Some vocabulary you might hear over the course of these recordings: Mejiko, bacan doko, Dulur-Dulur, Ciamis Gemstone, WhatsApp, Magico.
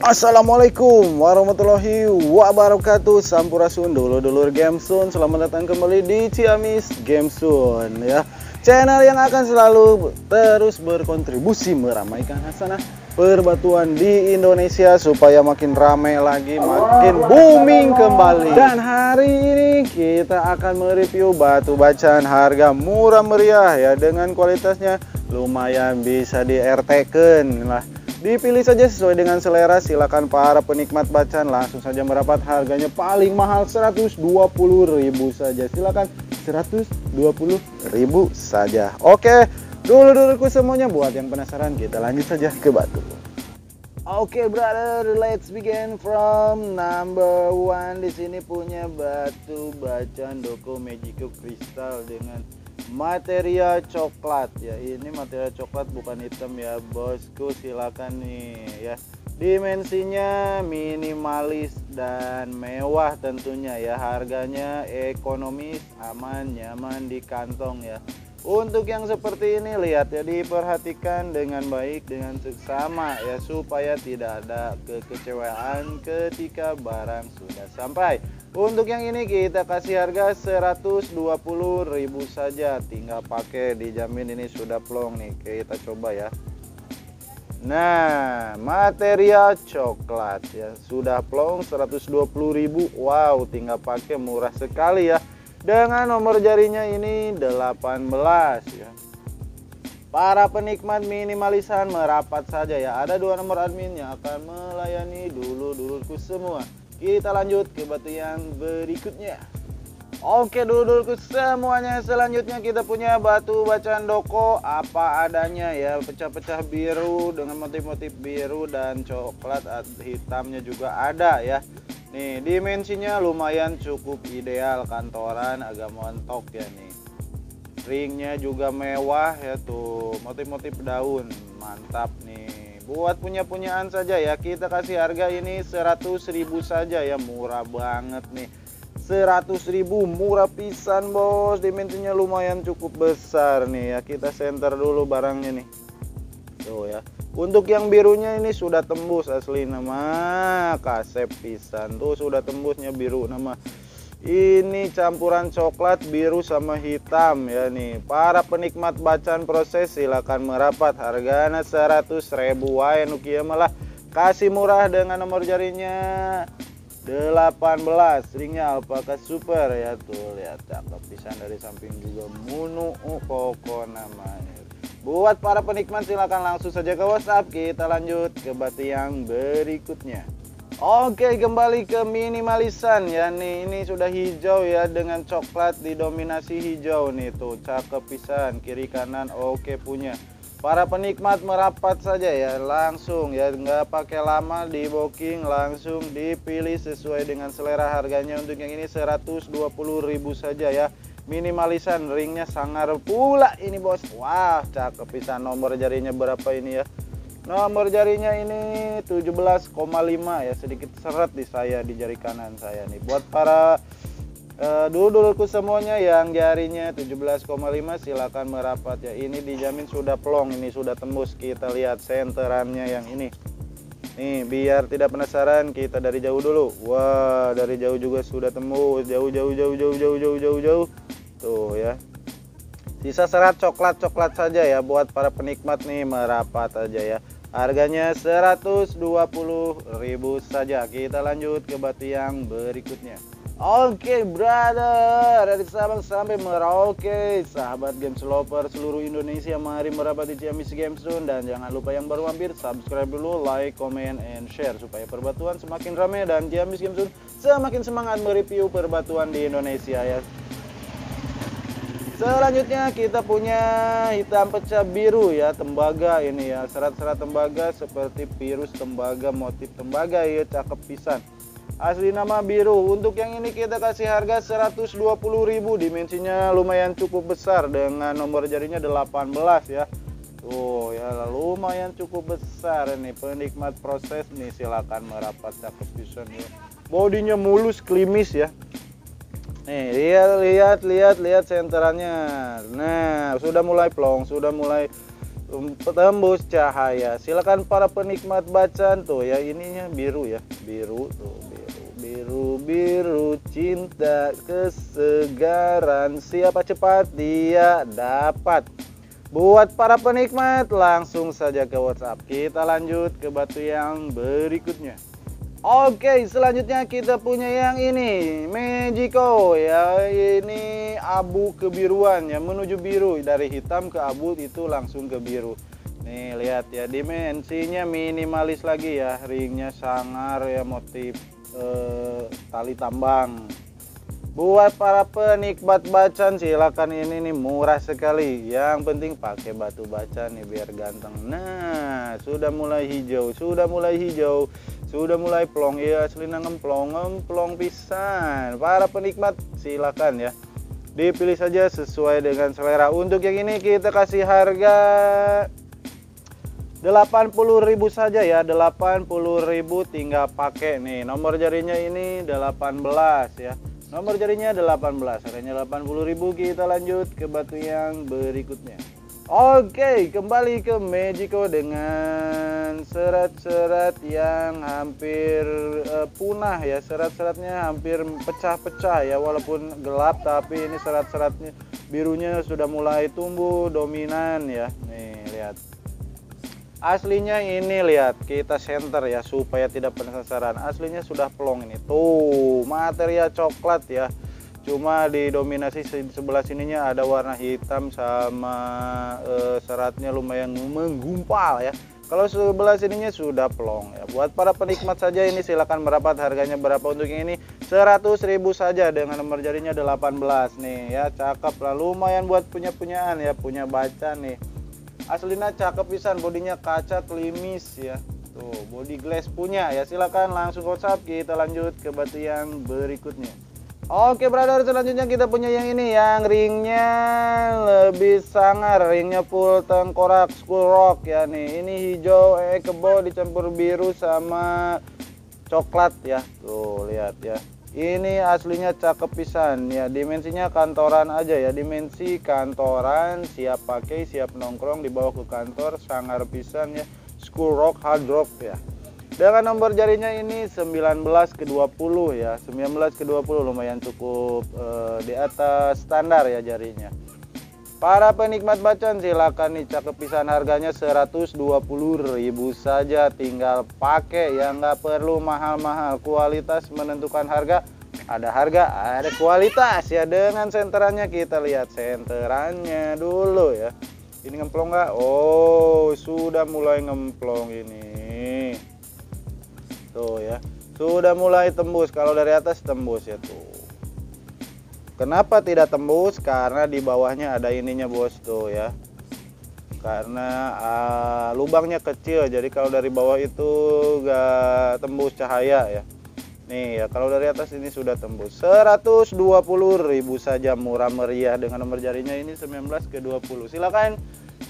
Assalamualaikum warahmatullahi wabarakatuh. Sampurasun dulur-dulur Gemstone. Selamat datang kembali di Ciamis Gemstone ya. Channel yang akan selalu terus berkontribusi meramaikan hasanah perbatuan di Indonesia supaya makin ramai lagi, makin booming kembali. Dan hari ini kita akan mereview batu bacan harga murah meriah ya, dengan kualitasnya lumayan bisa di RT-kan lah. Dipilih saja sesuai dengan selera, silakan para penikmat bacan langsung saja merapat. Harganya paling mahal 120.000 saja. Silakan 120.000 saja. Oke, dulur-dulurku semuanya, buat yang penasaran kita lanjut saja ke batu. Oke, brother, let's begin from number one. Di sini punya batu bacan doko Magico kristal dengan material coklat ya. Ini material coklat bukan hitam ya bosku, silakan nih ya. Dimensinya minimalis dan mewah tentunya ya. Harganya ekonomis, aman, nyaman di kantong ya. Untuk yang seperti ini lihat ya, diperhatikan dengan baik dengan seksama ya, supaya tidak ada kekecewaan ketika barang sudah sampai. Untuk yang ini kita kasih harga 120.000 saja, tinggal pakai, dijamin ini sudah plong nih. Kita coba ya. Nah, material coklat ya, sudah plong 120.000. Wow, tinggal pakai, murah sekali ya. Dengan nomor jarinya ini 18 ya. Para penikmat minimalisan merapat saja ya. Ada dua nomor adminnya akan melayani dulur-dulurku semua. Kita lanjut ke batu yang berikutnya. Oke dulur-dulurku semuanya, selanjutnya kita punya batu bacan doko apa adanya ya. Pecah-pecah biru dengan motif-motif biru dan coklat, hitamnya juga ada ya. Nih, dimensinya lumayan cukup ideal, kantoran agak mentok ya nih. Ringnya juga mewah ya tuh, motif-motif daun, mantap nih. Buat punya-punyaan saja ya, kita kasih harga ini 100.000 saja ya, murah banget nih. 100.000 murah pisan bos, dimensinya lumayan cukup besar nih ya. Kita senter dulu barangnya nih. Tuh ya. Untuk yang birunya ini sudah tembus asli, nama kasep pisan tuh, sudah tembusnya biru. Nama ini campuran coklat biru sama hitam ya nih. Para penikmat bacan proses silakan merapat. Harganya 100.000 wae nu kieu malah kasih murah dengan nomor jarinya 18. Ringnya alpaka super ya tuh, lihat cakep pisan, dari samping juga munu pokok namanya. Buat para penikmat silahkan langsung saja ke WhatsApp. Kita lanjut ke batu yang berikutnya. Oke, kembali ke minimalisan ya nih. Ini sudah hijau ya, dengan coklat didominasi hijau nih tuh, cakep pisan, kiri kanan oke punya. Para penikmat merapat saja ya, langsung ya, nggak pakai lama, di booking langsung, dipilih sesuai dengan selera. Harganya untuk yang ini 120.000 saja ya. Minimalisan, ringnya sangar pula ini bos. Wah, cakep pisan. Nomor jarinya berapa ini ya? Nomor jarinya ini 17,5 ya, sedikit seret di saya, di jari kanan saya nih. Buat para dulurku semuanya yang jarinya 17,5 silakan merapat ya. Ini dijamin sudah plong, ini sudah tembus. Kita lihat senterannya yang ini. Nih, biar tidak penasaran kita dari jauh dulu. Wah, dari jauh juga sudah tembus. Jauh. Tuh ya, sisa serat coklat-coklat saja ya. Buat para penikmat nih merapat aja ya. Harganya 120.000 saja. Kita lanjut ke batu yang berikutnya. Oke brother, dari Sabang sampai Merauke, sahabat games lover seluruh Indonesia, mari merapat di Ciamis Gemstone. Dan jangan lupa yang baru mampir, subscribe dulu, like, comment, and share, supaya perbatuan semakin ramai dan Ciamis Gemstone semakin semangat mereview perbatuan di Indonesia ya. Selanjutnya kita punya hitam pecah biru ya, tembaga ini ya, serat-serat tembaga seperti virus tembaga, motif tembaga ya, cakep pisan, asli nama biru. Untuk yang ini kita kasih harga 120.000, dimensinya lumayan cukup besar dengan nomor jarinya 18 ya. Tuh ya, lumayan cukup besar nih. Penikmat proses nih silakan merapat, cakep pisan ya. Bodinya mulus, klimis ya. Nih, lihat senterannya. Nah, sudah mulai plong, sudah mulai tembus cahaya. Silakan para penikmat bacan tuh ya, ininya biru ya, biru tuh, biru biru biru cinta kesegaran, siapa cepat dia dapat. Buat para penikmat langsung saja ke WhatsApp. Kita lanjut ke batu yang berikutnya. Oke, selanjutnya kita punya yang ini, Mejiko ya. Ini abu kebiruan ya, menuju biru, dari hitam ke abu itu langsung ke biru. Nih lihat ya, dimensinya minimalis lagi ya, ringnya sangar ya, motif tali tambang. Buat para penikmat bacan silakan, ini nih murah sekali. Yang penting pakai batu bacan nih biar ganteng. Nah, sudah mulai hijau, sudah mulai hijau. Sudah mulai plong ya, selina ngemplong ngemplong pisan. Para penikmat silakan ya, dipilih saja sesuai dengan selera. Untuk yang ini kita kasih harga 80.000 saja ya, 80.000 tinggal pakai nih. Nomor jarinya ini 18 ya, nomor jarinya 18, harganya 80.000. Kita lanjut ke batu yang berikutnya. Oke, kembali ke Magico dengan serat-serat yang hampir punah ya. Serat-seratnya hampir pecah-pecah ya, walaupun gelap tapi ini serat-seratnya birunya sudah mulai tumbuh dominan ya. Nih lihat, aslinya ini lihat, kita center ya supaya tidak penasaran. Aslinya sudah plong ini tuh, material coklat ya, cuma didominasi sebelah sininya ada warna hitam sama seratnya lumayan menggumpal ya. Kalau sebelah sininya sudah plong ya. Buat para penikmat saja ini silakan merapat. Harganya berapa untuk yang ini? 100.000 saja dengan nomor jarinya 18 nih ya. Cakep lah, lumayan buat punya-punyaan ya, punya bacan nih. Aslinya cakep pisan, bodinya kaca klimis ya. Tuh, body glass punya ya. Silakan langsung WhatsApp. Kita lanjut ke batu yang berikutnya. Oke brother, selanjutnya kita punya yang ini, yang ringnya lebih sangar, ringnya full tengkorak school rock ya nih. Ini hijau kebo dicampur biru sama coklat ya. Tuh lihat ya, ini aslinya cakep pisan ya. Dimensinya kantoran aja ya, dimensi kantoran, siap pakai, siap nongkrong, dibawa ke kantor, sangar pisan ya, school rock hard rock ya. Dengan nomor jarinya ini 19 ke 20 ya, 19 ke 20, lumayan cukup di atas standar ya jarinya. Para penikmat bacan silakan nih, cakep pisan. Harganya 120.000 saja, tinggal pakai ya, nggak perlu mahal-mahal. Kualitas menentukan harga, ada harga ada kualitas ya. Dengan senterannya, kita lihat senterannya dulu ya. Ini ngemplong nggak? Oh, sudah mulai ngemplong ini. Tuh ya, sudah mulai tembus. Kalau dari atas tembus ya tuh. Kenapa tidak tembus? Karena di bawahnya ada ininya bos tuh ya. Karena lubangnya kecil, jadi kalau dari bawah itu gak tembus cahaya ya. Nih ya, kalau dari atas ini sudah tembus. 120.000 saja, murah meriah. Dengan nomor jarinya ini 19 ke 20. Silakan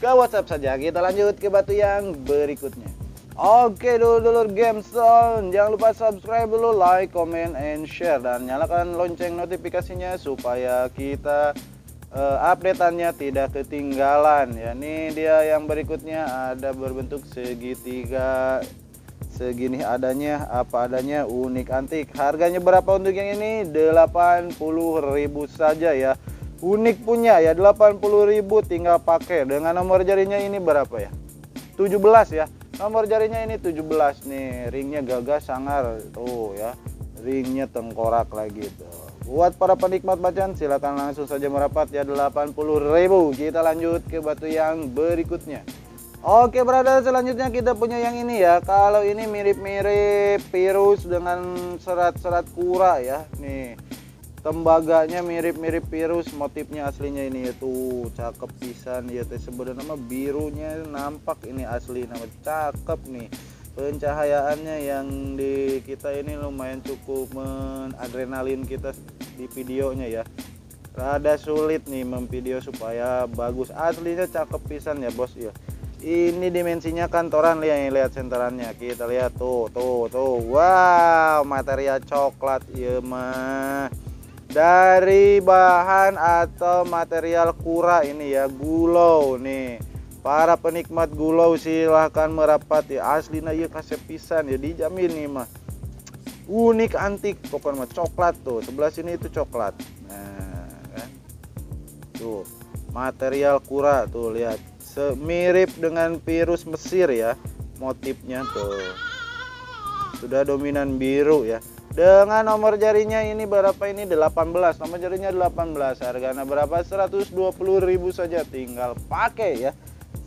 ke WhatsApp saja. Kita lanjut ke batu yang berikutnya. Oke dulur-dulur Gemstone, jangan lupa subscribe dulu, like, comment, and share, dan nyalakan lonceng notifikasinya supaya kita updateannya tidak ketinggalan ya. Nih dia yang berikutnya, ada berbentuk segitiga segini adanya, apa adanya, unik antik. Harganya berapa untuk yang ini? 80.000 saja ya. Unik punya ya, 80.000 tinggal pakai. Dengan nomor jarinya ini berapa ya? 17 ya. Nomor jarinya ini 17 nih, ringnya gagah sangar tuh ya, ringnya tengkorak lagi tuh. Buat para penikmat bacan silakan langsung saja merapat ya, 80.000. Kita lanjut ke batu yang berikutnya. Oke brother, selanjutnya kita punya yang ini ya. Kalau ini mirip-mirip virus dengan serat-serat kura ya. Nih tembaganya mirip-mirip virus, motifnya aslinya ini tuh cakep pisan ya. Sebenarnya nama birunya nampak, ini asli nama cakep nih. Pencahayaannya yang di kita ini lumayan cukup menadrenalin kita di videonya ya. Rada sulit nih memvideo supaya bagus. Aslinya cakep pisan ya bos ya. Ini dimensinya kantoran, lihat senterannya. Kita lihat tuh, tuh, tuh. Wow, material coklat ya mah. Dari bahan atau material kura ini ya, gulau nih. Para penikmat gulau silahkan merapat ya, aslina ieu kasep pisan ya, dijamin nih mah. Unik antik pokoknya mah coklat tuh, sebelah sini itu coklat. Nah, kan? Tuh, material kura tuh lihat, semirip dengan virus Mesir ya, motifnya tuh. Sudah dominan biru ya. Dengan nomor jarinya ini berapa ini 18. Nomor jarinya 18. Harganya berapa? 120.000 saja, tinggal pakai ya.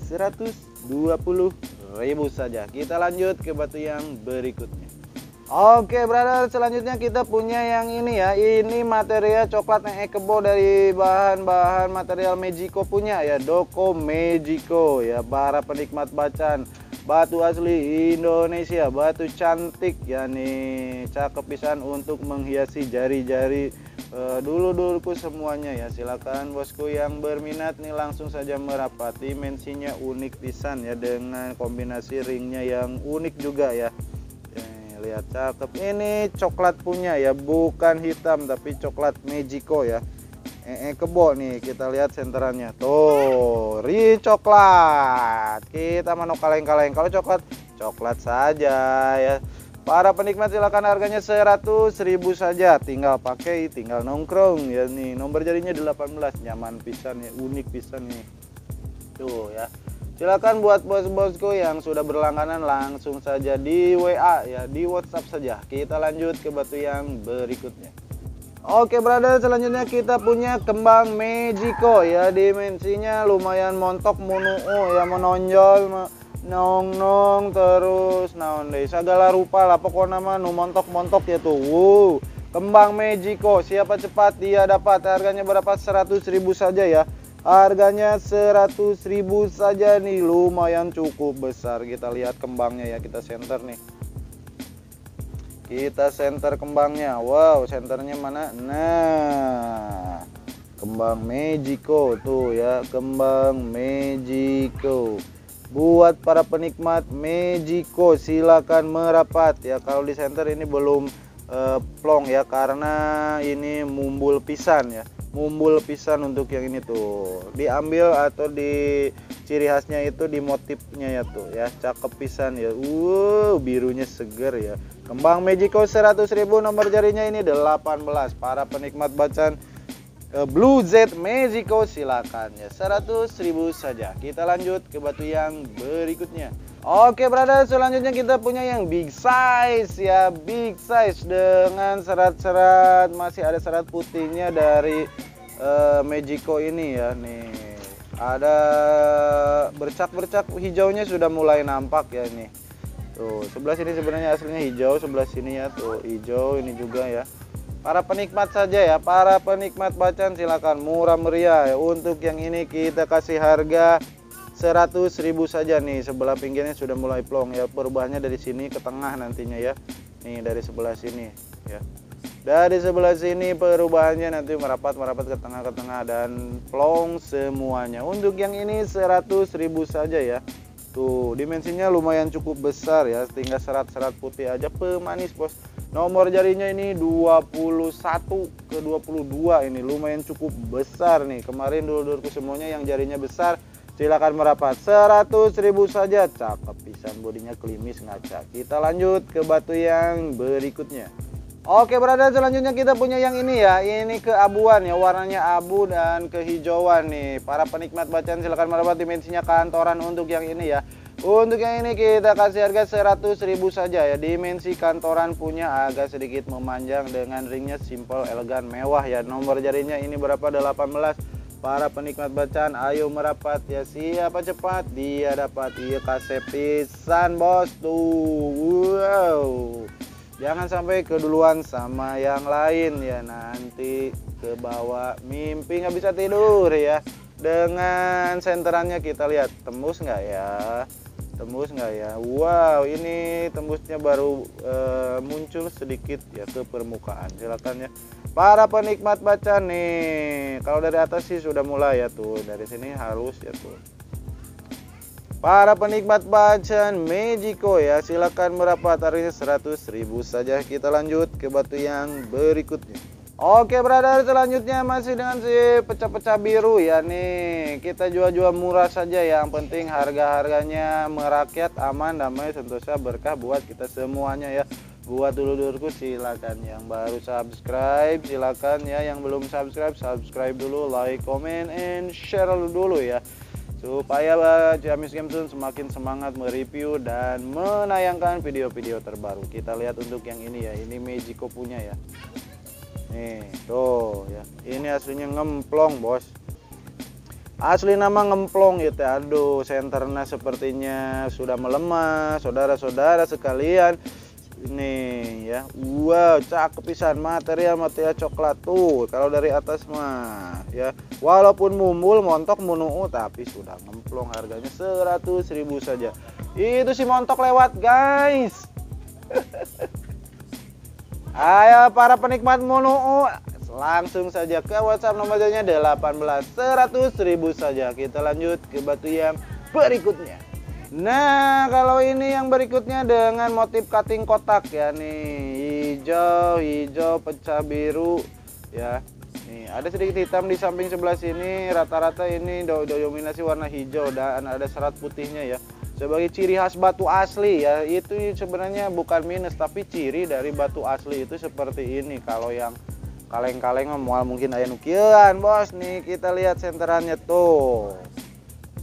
120.000 saja. Kita lanjut ke batu yang berikutnya. Oke, brother, selanjutnya kita punya yang ini ya. Ini material coklat yang ekebo dari bahan-bahan material Mejiko punya ya, doko Mejiko ya, para penikmat bacan. Batu asli Indonesia, batu cantik ya nih, cakep pisan untuk menghiasi jari-jari dulur-dulurku semuanya ya. Silakan bosku yang berminat nih langsung saja merapati, dimensinya unik pisan ya dengan kombinasi ringnya yang unik juga ya. Lihat cakep, ini coklat punya ya, bukan hitam tapi coklat Mejiko ya. Kebo nih, kita lihat senterannya tuh ri coklat, kita mano kaleng-kaleng. Kalau coklat coklat saja ya, para penikmat silakan, harganya 100.000 saja, tinggal pakai tinggal nongkrong ya nih. Nomor jarinya 18, nyaman pisan ya, unik pisan nih tuh ya. Silakan buat bos-bosku yang sudah berlangganan langsung saja di WA ya, di WhatsApp saja. Kita lanjut ke batu yang berikutnya. Oke brother, selanjutnya kita punya kembang Magico ya, dimensinya lumayan montok, munuo ya, menonjol, nong-nong, terus naon deh, segala rupa lah pokoknya mah nu montok-montok ya tuh. Wow, kembang Magico, siapa cepat dia dapat. Harganya berapa? 100.000 saja ya. Harganya 100.000 saja nih, lumayan cukup besar. Kita lihat kembangnya ya, kita senter nih. Kita senter kembangnya. Wow, senternya mana? Nah, kembang Magico tuh ya, kembang Magico. Buat para penikmat Magico silakan merapat ya. Kalau di senter ini belum plong ya, karena ini mumbul pisan ya. Mumbul pisan untuk yang ini tuh. Diambil atau di ciri khasnya itu di motifnya ya tuh ya, cakep pisan ya. Wow, birunya seger ya. Kembang Magico 100.000, nomor jarinya ini 18. Para penikmat bacan Blue Z Magico silakan ya, 100.000 saja. Kita lanjut ke batu yang berikutnya. Oke brother, selanjutnya kita punya yang big size ya, big size dengan serat-serat, masih ada serat putihnya dari Magico ini ya nih. Ada bercak-bercak hijaunya sudah mulai nampak ya nih. Tuh, sebelah sini sebenarnya aslinya hijau, sebelah sini ya tuh hijau, ini juga ya. Para penikmat saja ya, para penikmat bacan silakan, murah meriah ya. Untuk yang ini kita kasih harga 100.000 saja nih. Sebelah pinggirnya sudah mulai plong ya, perubahannya dari sini ke tengah nantinya ya. Nih dari sebelah sini ya. Dari sebelah sini perubahannya nanti merapat-merapat ke tengah dan plong semuanya. Untuk yang ini 100.000 saja ya. Tuh, dimensinya lumayan cukup besar ya, tinggal serat-serat putih aja, pemanis bos. Nomor jarinya ini 21 ke 22, ini lumayan cukup besar nih. Kemarin dulur-dulurku semuanya yang jarinya besar silakan merapat, 100.000 saja. Cakep pisan, bodinya klimis ngaca. Kita lanjut ke batu yang berikutnya. Oke brother, selanjutnya kita punya yang ini ya. Ini keabuan ya, warnanya abu dan kehijauan nih. Para penikmat bacaan silahkan merapat, dimensinya kantoran untuk yang ini ya. Untuk yang ini kita kasih harga 100.000 saja ya. Dimensi kantoran punya, agak sedikit memanjang dengan ringnya simple, elegan, mewah ya. Nomor jarinya ini berapa? 18. Para penikmat bacaan ayo merapat ya, siapa cepat dia dapat. Iya kasih pisan bos tuh. Wow, jangan sampai keduluan sama yang lain ya, nanti ke bawah mimpi nggak bisa tidur ya. Dengan senterannya kita lihat, tembus nggak ya, tembus nggak ya. Wow, ini tembusnya baru muncul sedikit ya ke permukaan. Silakan ya para penikmat baca nih. Kalau dari atas sih sudah mulai ya tuh, dari sini harus ya tuh. Para penikmat bacan Magico ya, silakan merapat, harganya 100.000 saja. Kita lanjut ke batu yang berikutnya. Oke brother, selanjutnya masih dengan si pecah-pecah biru ya nih. Kita jual-jual murah saja, yang penting harga-harganya merakyat, aman, damai, sentosa, berkah buat kita semuanya ya. Buat dulur-dulurku silakan, yang baru subscribe silakan ya, yang belum subscribe subscribe dulu, like, comment, and share dulu ya. Supaya Ciamis Gemstone semakin semangat mereview dan menayangkan video-video terbaru. Kita lihat untuk yang ini ya, ini Mejiko punya ya. Nih, tuh ya. Ini aslinya ngemplong, Bos. Asli nama ngemplong gitu. Aduh, senternya sepertinya sudah melemah, saudara-saudara sekalian. Nih ya. Wow, cakep pisan material coklat tuh. Kalau dari atas mah ya. Walaupun mumbul montok munuu tapi sudah ngemplong, harganya 100.000 saja. Itu si montok lewat, guys. Ayo para penikmat mono, langsung saja ke WhatsApp nomornya 18 100.000 saja. Kita lanjut ke batu yang berikutnya. Nah, kalau ini yang berikutnya dengan motif cutting kotak ya nih, hijau pecah biru ya. Nih, ada sedikit hitam di samping sebelah sini. Rata-rata ini dominasi warna hijau dan ada serat putihnya ya. Sebagai ciri khas batu asli ya, itu sebenarnya bukan minus tapi ciri dari batu asli itu seperti ini. Kalau yang kaleng-kaleng mual mungkin aya nukian bos. Nih kita lihat senterannya tuh,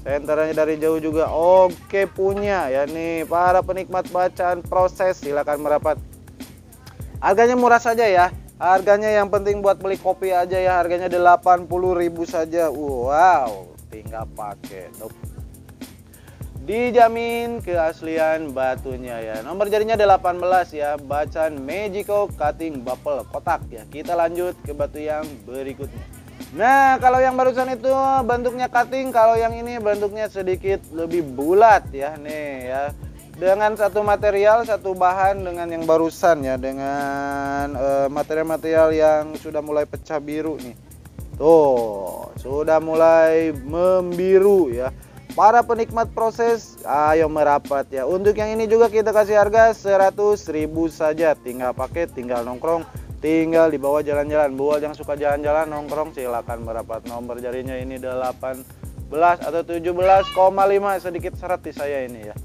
senterannya dari jauh juga oke punya ya nih. Para penikmat bacaan proses silahkan merapat, harganya murah saja ya. Harganya yang penting buat beli kopi aja ya, harganya 80.000 saja. Wow, tinggal pakai dijamin keaslian batunya ya. Nomor jarinya 18 ya, bacan Magico cutting bubble kotak ya. Kita lanjut ke batu yang berikutnya. Nah, kalau yang barusan itu bentuknya cutting, kalau yang ini bentuknya sedikit lebih bulat ya nih ya. Dengan satu material, satu bahan dengan yang barusan ya, dengan material-material yang sudah mulai pecah biru nih. Tuh, sudah mulai membiru ya. Para penikmat proses ayo merapat ya. Untuk yang ini juga kita kasih harga 100.000 saja. Tinggal pakai, tinggal nongkrong, tinggal dibawa jalan-jalan. Buat yang suka jalan-jalan nongkrong silakan merapat. Nomor jarinya ini 18 atau 17,5, sedikit seret di saya ini ya.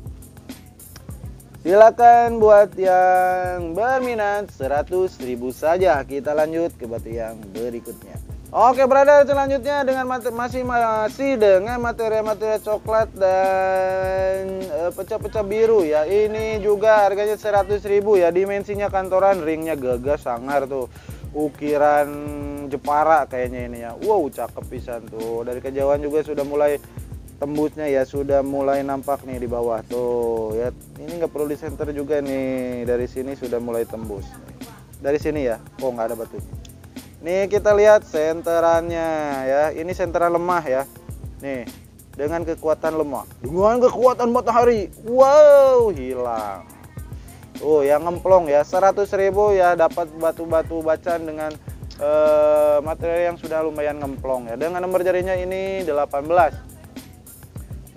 Silakan buat yang berminat 100.000 saja. Kita lanjut ke batu yang berikutnya. Oke brother, selanjutnya dengan masih dengan material coklat dan pecah-pecah biru ya. Ini juga harganya 100.000 ya. Dimensinya kantoran, ringnya gagah sangar tuh. Ukiran Jepara kayaknya ini ya. Wow, cakep pisan tuh. Dari kejauhan juga sudah mulai tembusnya ya, sudah mulai nampak nih di bawah tuh ya. Ini nggak perlu di center juga nih. Dari sini sudah mulai tembus. Dari sini ya. Oh, nggak ada batunya. Nih kita lihat senterannya ya. Ini senteran lemah ya. Nih, dengan kekuatan lemah, dengan kekuatan matahari. Wow, hilang. Oh, yang ngemplong ya 100.000 ya, dapat batu-batu bacan dengan material yang sudah lumayan ngemplong ya. Dengan nomor jarinya ini 18.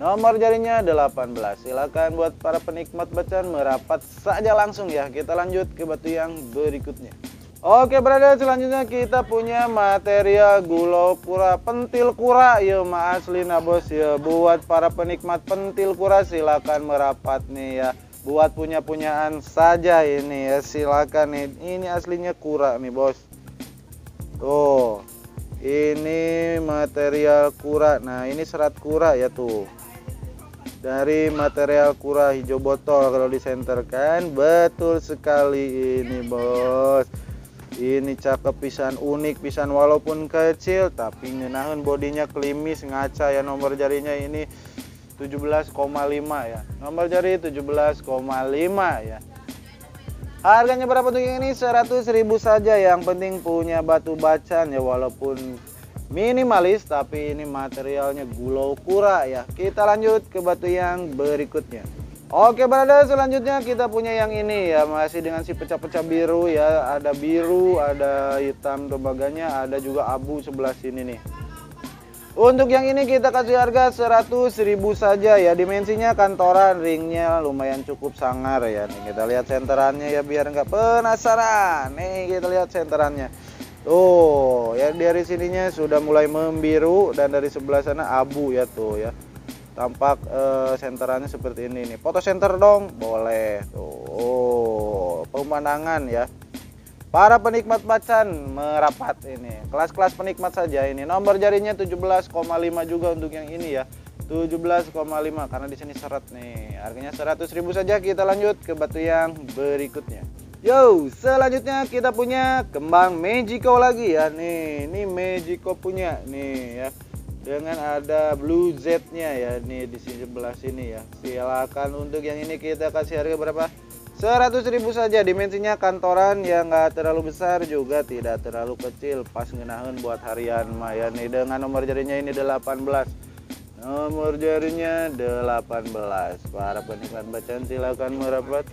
Nomor jarinya 18. Silakan buat para penikmat bacan merapat saja langsung ya. Kita lanjut ke batu yang berikutnya. Oke brother, selanjutnya kita punya material gulau kura, pentil kura ya, ma asli na bos ya. Buat para penikmat pentil kura silakan merapat nih ya. Buat punya-punyaan saja ini ya, silakan nih. Ini aslinya kura nih bos. Tuh, ini material kura. Nah, ini serat kura ya tuh. Dari material kura hijau botol kalau disenterkan, betul sekali ini bos. Ini cakep pisan, unik pisan, walaupun kecil tapi ngenahin bodinya klimis ngaca ya. Nomor jarinya ini 17,5 ya. Nomor jari 17,5 ya. Harganya berapa untuk yang ini? 100.000 saja. Yang penting punya batu bacan ya, walaupun minimalis tapi ini materialnya gulau kura ya. Kita lanjut ke batu yang berikutnya. Oke brother, selanjutnya kita punya yang ini ya, masih dengan si pecah-pecah biru ya. Ada biru, ada hitam tembaganya, ada juga abu sebelah sini nih. Untuk yang ini kita kasih harga 100.000 saja ya. Dimensinya kantoran, ringnya lumayan cukup sangar ya. Nih kita lihat senterannya ya biar nggak penasaran. Nih kita lihat senterannya. Tuh, ya dari sininya sudah mulai membiru dan dari sebelah sana abu ya tuh ya. Tampak senterannya seperti ini nih. Foto senter dong, boleh. Tuh, oh, pemandangan ya. Para penikmat macan merapat ini. Kelas-kelas penikmat saja ini. Nomor jarinya 17,5 juga untuk yang ini ya. 17,5 karena di sini seret nih. Harganya 100.000 saja. Kita lanjut ke batu yang berikutnya. Yo, selanjutnya kita punya kembang Mejiko lagi ya. Nih, ini Mejiko punya nih ya. Dengan ada Blue Z-nya ya nih di sebelah sini ya. Silakan untuk yang ini kita kasih harga berapa? 100.000 saja. Dimensinya kantoran yang nggak terlalu besar juga tidak terlalu kecil, pas ngenahin buat harian mah ya nih. Dengan nomor jarinya ini 18. Nomor jarinya 18. Para penikmat bacan silakan merapat.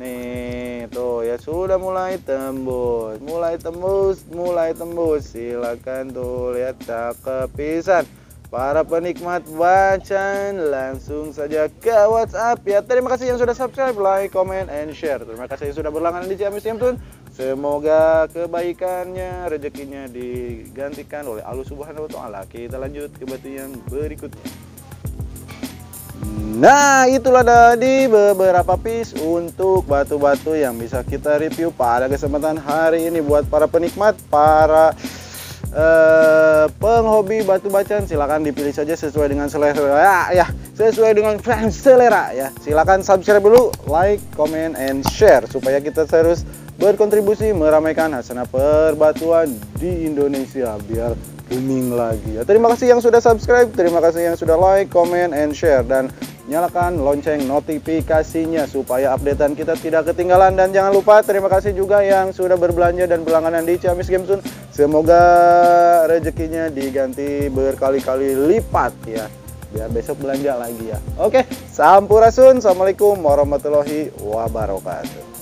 Nih tuh ya sudah mulai tembus, silakan tuh lihat cakep pisan. Para penikmat bacan langsung saja ke WhatsApp ya. Terima kasih yang sudah subscribe, like, comment, and share. Terima kasih yang sudah berlangganan di Ciamis Gemstone. Semoga kebaikannya, rezekinya digantikan oleh Allah Subhanahu wa Ta'ala. Kita lanjut ke batu yang berikutnya. Nah, itulah tadi beberapa piece untuk batu-batu yang bisa kita review pada kesempatan hari ini. Buat para penikmat, para penghobi batu bacan, silakan dipilih saja sesuai dengan selera ya, sesuai dengan fans selera ya. Silakan subscribe dulu, like, comment, and share supaya kita terus berkontribusi meramaikan hasanah perbatuan di Indonesia biar booming lagi ya. Terima kasih yang sudah subscribe, terima kasih yang sudah like, comment, and share, dan nyalakan lonceng notifikasinya supaya updatean kita tidak ketinggalan. Dan jangan lupa terima kasih juga yang sudah berbelanja dan berlangganan di Ciamis Gemstone. Semoga rezekinya diganti berkali-kali lipat ya, biar besok belanja lagi ya. Oke, sampurasun, assalamualaikum warahmatullahi wabarakatuh.